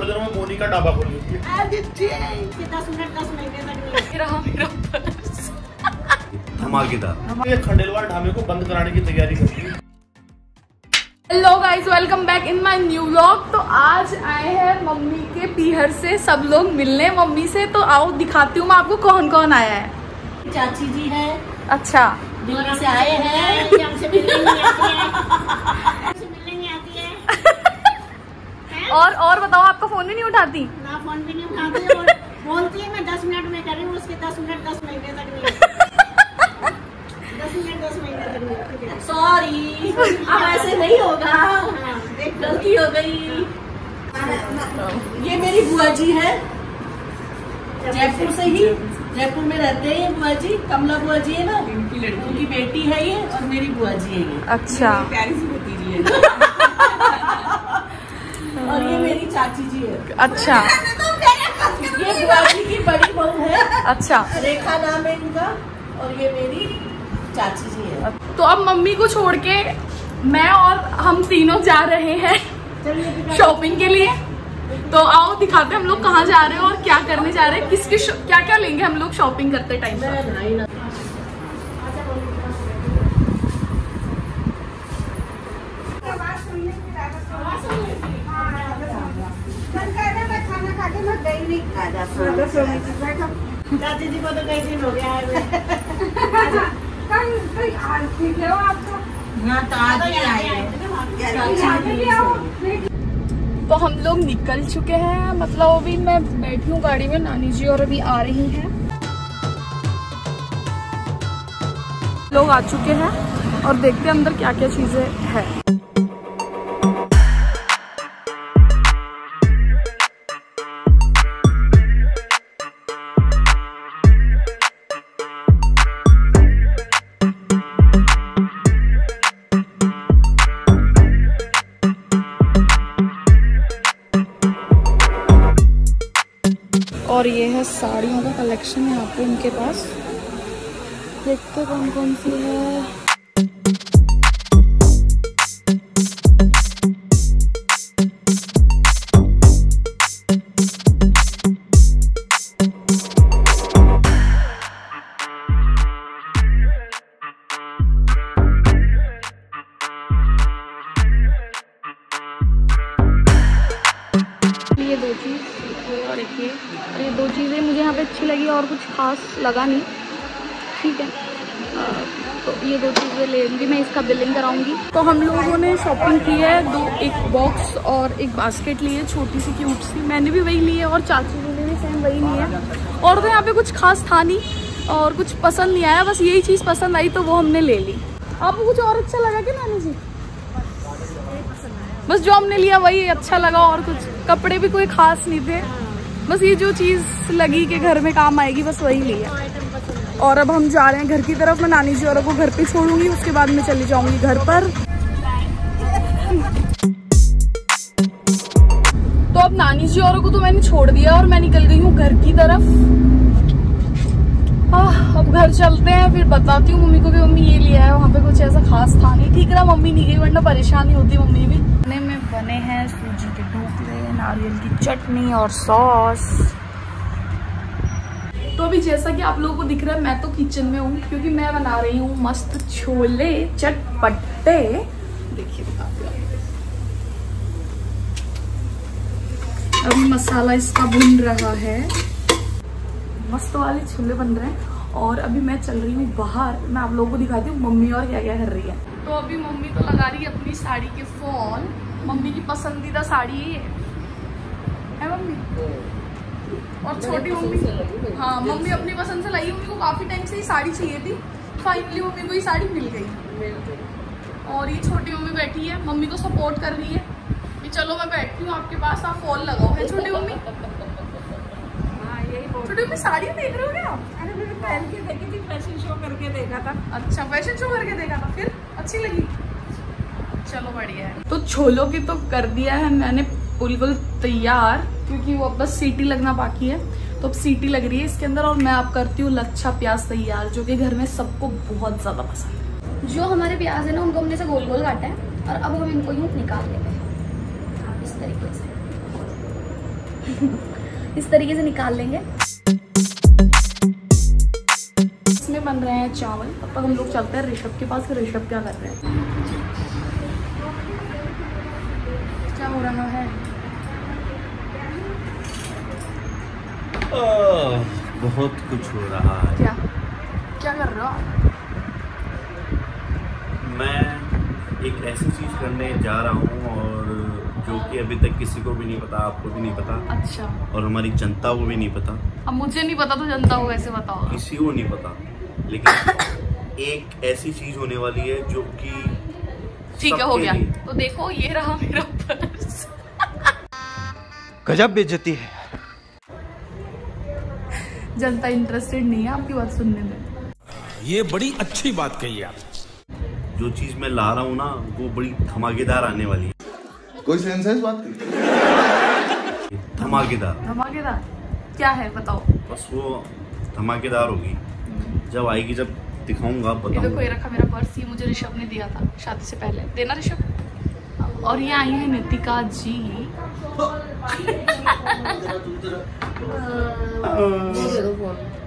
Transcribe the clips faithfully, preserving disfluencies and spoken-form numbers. छोड़ दे रहा हूँ, मोनी का ढाबा खोल लूंगी। धमाकेदार। ये खंडेलवाल ढाबे को बंद कराने की तैयारी कर रही है। Hello guys, welcome back in my new vlog. तो आज आए हैं मम्मी के पीहर से सब लोग मिलने मम्मी से। तो आओ दिखाती हूँ मैं आपको कौन कौन आया है। चाची जी है। अच्छा, दिल्ली से आए हैं। हमसे मिलने नहीं आती है, मिलने नहीं आती है। और और बताओ, आपका फोन भी नहीं उठाती? ना, फोन भी नहीं उठाती। और बोलती है मैं दस मिनट में कर रही हूँ, उसके दस मिनट दस महीने तक नहीं। दस मिनट दस महीने तक नहीं। सॉरी, अब ऐसे नहीं होगा, गलती हो गई। ये मेरी बुआ जी है, जयपुर से ही, जयपुर में रहते हैं। बुआ जी कमला बुआ जी है ना, इनकी लड़की, उनकी बेटी है ये, और मेरी बुआ जी है ये। अच्छा, प्यारी सी बेटी जी है। और ये मेरी चाची जी है। अच्छा, ये बुआ जी की बड़ी बहू है। अच्छा, रेखा नाम है इनका। और ये मेरी चाची जी है। तो अब मम्मी को छोड़ के मैं और हम तीनों जा रहे हैं शॉपिंग के लिए। तो आओ दिखाते हैं हम लोग कहाँ जा रहे हैं और क्या करने जा रहे हैं, किसके क्या क्या लेंगे हम लोग शॉपिंग करते टाइम। दादी जी को तो कई दिन हो गया है। तो हम लोग निकल चुके हैं, मतलब अभी मैं बैठी हूँ गाड़ी में, नानी जी और अभी आ रही हैं। लोग आ चुके हैं और देखते हैं अंदर क्या क्या चीजें हैं। और ये है साड़ियों का कलेक्शन यहाँ पे इनके पास। देखते कौन कौन सी है। ये दो चीज और एक ये, और ये दो चीज़ें मुझे यहाँ पे अच्छी लगी और कुछ खास लगा नहीं। ठीक है, आ, तो ये दो चीज़ें ले लूँगी मैं, इसका बिलिंग कराऊंगी। तो हम लोगों ने शॉपिंग की है, दो एक बॉक्स और एक बास्केट ली है, छोटी सी क्यूट सी। मैंने भी वही ली है और चाची जी ने भी सेम वही ली है। और तो यहाँ पे कुछ खास था नहीं और कुछ पसंद नहीं आया, बस यही चीज़ पसंद आई तो वो हमने ले ली। आपको कुछ और अच्छा लगा क्या नानी जी? बस जो हमने लिया वही अच्छा लगा, और कुछ कपड़े भी कोई खास नहीं थे। बस ये जो चीज़ लगी कि घर में काम आएगी, बस वही लिया। और अब हम जा रहे हैं घर की तरफ। मैं नानी जी और को घर पे छोड़ूंगी, उसके बाद मैं चली जाऊंगी घर पर। तो अब नानी जी और को तो मैंने छोड़ दिया और मैं निकल गई हूँ घर की तरफ। आ, अब घर चलते हैं, फिर बताती हूँ मम्मी को कि मम्मी ये लिया है। वहाँ पे कुछ ऐसा खास था नहीं। ठीक रहा मम्मी नहीं गई, वरना परेशानी होती मम्मी भी। खाने में बने हैं सूजी के ढोकले, नारियल की चटनी और सॉस। तो अभी जैसा कि आप लोगों को दिख रहा है, मैं तो किचन में हूँ क्योंकि मैं बना रही हूँ मस्त छोले चटपटे। देखिए, अभी मसाला इसका भुन रहा है। मस्त वाले छोले बन रहे हैं। और अभी मैं चल रही हूँ बाहर, मैं आप लोगों को दिखाती हूँ मम्मी और क्या क्या कर रही है। तो अभी मम्मी तो लगा रही है अपनी साड़ी के फॉल। मम्मी की पसंदीदा साड़ी है, है मम्मी। और छोटी मम्मी, हाँ मम्मी अपनी पसंद से लाई। मम्मी को काफी टाइम से ये साड़ी चाहिए थी, फाइनली मम्मी को ये साड़ी मिल गई। और ये छोटी मम्मी बैठी है, मम्मी को सपोर्ट कर रही है कि चलो मैं बैठती हूँ आपके पास, आप फॉल लगाओ। है छोटी मम्मी, छोटी मम्मी साड़ी देख रहे हो क्या आप? अरे मैंने पहन के देखी थी, फैशन शो करके देखा था। अच्छा, फैशन शो करके देखा था, फिर अच्छी लगी। चलो बढ़िया है। तो छोलों की तो कर दिया है मैंने बिल्कुल तैयार, क्योंकि वो अब बस सीटी लगना बाकी है। तो अब सीटी लग रही है इसके अंदर, और मैं अब करती हूँ लच्छा प्याज तैयार, जो कि घर में सबको बहुत ज्यादा पसंद है। जो हमारे प्याज है ना, उनको हमने से गोल गोल काटा है और अब हम इनको यूँ निकाल लेते हैं इस तरीके से। इस तरीके से निकाल लेंगे। इसमें बन रहे हैं चावल। तब तक हम लोग चलते हैं ऋषभ के पास कि ऋषभ क्या कर रहे हैं, क्या हो रहा है। ओ, बहुत कुछ हो रहा है। क्या क्या कर रहा हूँ मैं, एक ऐसी चीज़ करने जा रहा हूँ और जो कि अभी तक किसी को भी नहीं पता, आपको भी नहीं पता। अच्छा। और हमारी जनता को भी नहीं पता। अब मुझे नहीं पता तो जनता को कैसे बताओ, किसी को नहीं पता। लेकिन एक ऐसी चीज़ होने वाली है जो कि ठीक है हो गया। तो देखो ये रहा मेरा पर्स। गजब बेइज्जती है। जनता इंटरेस्टेड नहीं है आपकी बात सुनने में। ये बड़ी अच्छी बात कही आप। जो चीज मैं ला रहा हूँ ना वो बड़ी धमाकेदार आने वाली है। कोई सेंस है इस बात की? धमाकेदार। धमाकेदार क्या है बताओ। बस वो धमाकेदार होगी जब आएगी, जब दिखाऊंगा बताऊंगा। देखो ये रखा मेरा पर्स, ये मुझे ऋषभ ने दिया था शादी से पहले। देना ऋषभ। और ये आई है नितिका जी। फोन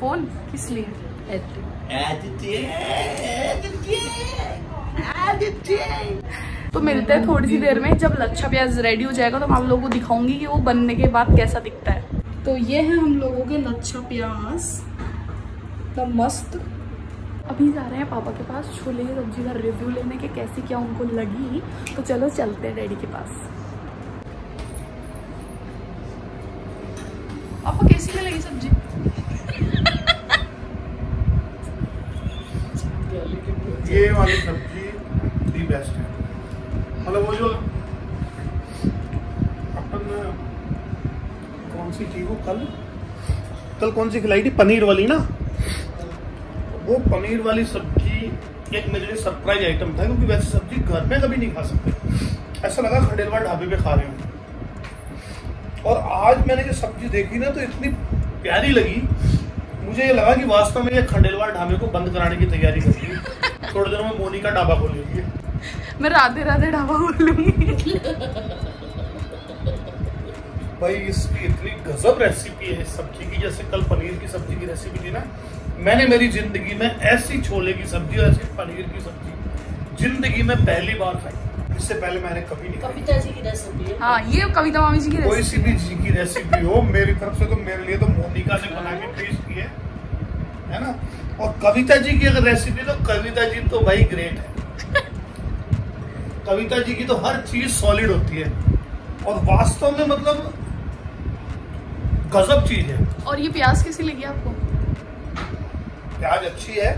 फोन किस लिए? तो मिलते हैं थोड़ी सी देर में, जब लच्छा प्याज रेडी हो जाएगा तो मैं आप लोगों को दिखाऊंगी कि वो बनने के बाद कैसा दिखता है। तो ये है हम लोगों के लच्छा प्याज तो मस्त। अभी जा रहे हैं पापा के पास छोले की सब्जी का रिव्यू लेने के कैसी क्या उनको लगी। तो चलो चलते हैं डैडी के पास। आपको कैसी में लगी सब्जी? ये वाली सब्जी दी बेस्ट है। मतलब वो जो अपन कौन सी थी वो कल कल कौन सी खिलाई थी, पनीर वाली ना, वो पनीर वाली सब्जी एक मेरे लिए सरप्राइज आइटम था क्योंकि वैसी सब्जी घर में कभी नहीं खा सकते। ऐसा लगा खंडेल वाल ढाबे पे खा रहे हो। और आज मैंने जो सब्जी देखी ना तो इतनी प्यारी लगी, मुझे ये लगा कि वास्तव में ये खंडेलवाल ढाबे को बंद कराने की तैयारी कर रही है। थोड़ी देर में मोनी का ढाबा खोलूंगी मैं, राधे राधे ढाबा खोलूंगी। भाई इसकी इतनी गजब रेसिपी है सब्जी की। जैसे कल पनीर की सब्जी की रेसिपी थी ना, मैंने मेरी जिंदगी में ऐसी छोले की सब्जी और ऐसी पनीर की सब्जी जिंदगी में पहली बार खाई। इससे पहले मैंने कभी नहीं कविता जी की रेसिपी। हाँ, ये कविता मामी जी की रेसिपी, कोई सी भी जी की रेसिपी हो मेरी तरफ से तो मेरे लिए तो मोनिका ने बना के पेश की है, है ना। और कविता जी की अगर रेसिपी तो कविता जी तो भाई ग्रेट है। कविता जी की तो हर चीज सॉलिड होती है और वास्तव में मतलब गजब चीज है। और ये प्याज कैसी लगी आपको? प्याज अच्छी है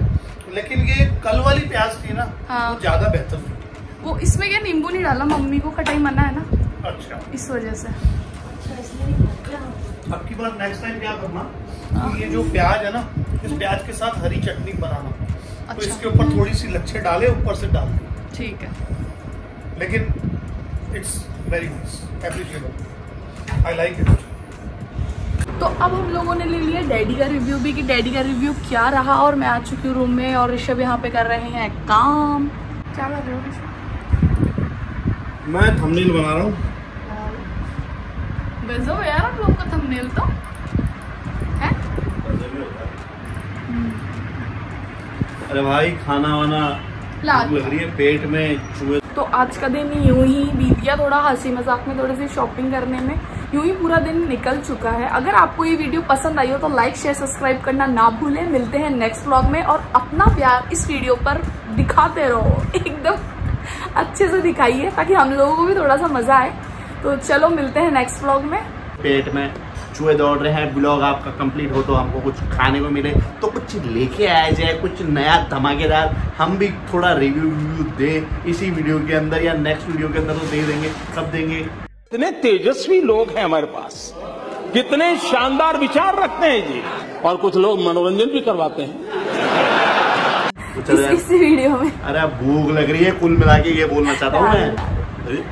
लेकिन ये कल वाली प्याज थी ना, हाँ। तो ज्यादा बेहतर थी वो। इसमें क्या नींबू नहीं डाला? मम्मी को खटाई मना है ना। अच्छा। इस वजह से। अब की बार नेक्स्ट टाइम क्या करना, तो ये जो प्याज है ना इस प्याज के साथ हरी चटनी बनाना। अच्छा। तो इसके ऊपर थोड़ी सी लच्छे डाले, ऊपर से डाल दे। ठीक है। लेकिन it's very nice, appreciable, I like it. तो अब हम लोगों ने ले लिया डैडी का रिव्यू भी कि डैडी का रिव्यू क्या रहा। और मैं आ चुकी हूँ रूम में और ऋषभ यहाँ पे कर रहे हैं काम। क्या कर रहे हो ऋषभ? मैं थंबनेल बना रहा हूँ। बेजो यार आप लोग का थंबनेल तो है? अरे भाई खाना वाना लग रही है पेट में चूहे। तो आज का दिन यूं ही बीत गया, थोड़ा हंसी मजाक में, थोड़ी सी शॉपिंग करने में, यूं ही पूरा दिन निकल चुका है। अगर आपको ये वीडियो पसंद आई हो तो लाइक शेयर सब्सक्राइब करना ना भूलें। मिलते हैं नेक्स्ट व्लॉग में और अपना प्यार इस वीडियो पर दिखाते रहो, एकदम अच्छे से दिखाइए ताकि हम लोगों को भी थोड़ा सा मजा आए। तो चलो मिलते हैं नेक्स्ट व्लॉग में। पेट में चूहे दौड़ रहे हैं। ब्लॉग आपका कंप्लीट हो तो हमको कुछ खाने को मिले, तो कुछ लेके आया जाए, कुछ नया धमाकेदार। हम भी थोड़ा रिव्यू रिव्यू दें इसी वीडियो के अंदर या नेक्स्ट वीडियो के अंदर, तो दे देंगे, सब देंगे। इतने तेजस्वी लोग हैं हमारे पास, कितने शानदार विचार रखते हैं जी, और कुछ लोग मनोरंजन भी करवाते हैं। इस, इस वीडियो में अरे भूख लग रही है, कुल मिला के ये बोलना चाहता हूँ मैं।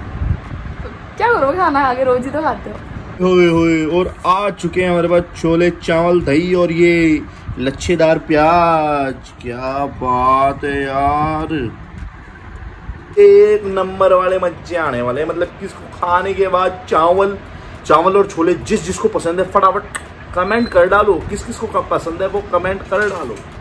क्या करोगे खाना आगे, रोज ही तो खाते हो। होए होए। और आ चुके हैं हमारे पास छोले चावल दही और ये लच्छेदार प्याज। क्या बात है यार, एक नंबर वाले मजे आने वाले। मतलब किसको खाने के बाद चावल चावल और छोले, जिस जिसको पसंद है फटाफट कमेंट कर डालो, किस किस को पसंद है वो कमेंट कर डालो।